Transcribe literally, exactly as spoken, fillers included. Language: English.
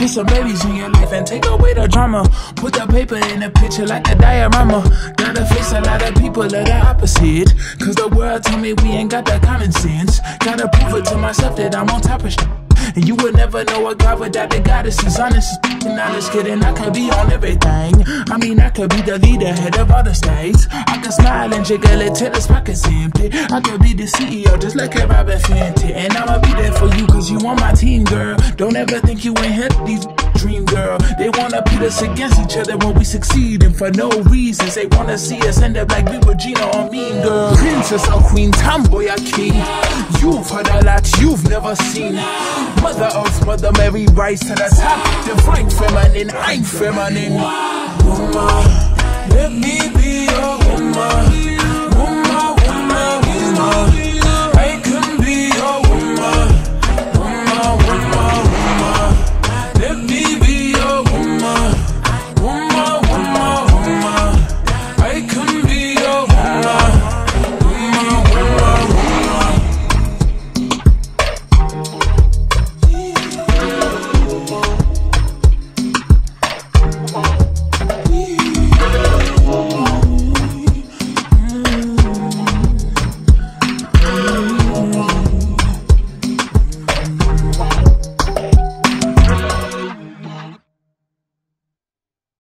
Get some ladies in your life and take away the drama. Put the paper in the picture like a diorama. Gotta face a lot of people of the opposite, cause the world told me we ain't got that common sense. Gotta prove it to myself that I'm on top of shit. And you would never know a god without the goddess. Is honest, honest, kidding. I could be on everything. I mean, I could be the leader, head of all the states. I could smile and jiggle it till his pockets empty. I could be the C E O, just like a Robert Fenty. And I'ma be there for you, cause you on my team, girl. Don't ever think you ain't had these dream, girl. They wanna pit us against each other when we succeed, and for no reasons. They wanna see us end up like we were Gina or Mean Girl. Princess or queen, tomboy or king. You've heard a lot you've never seen. Mother Earth, Mother Mary, rise to the top. Divine feminine, I'm feminine. Woman, let me be your woman.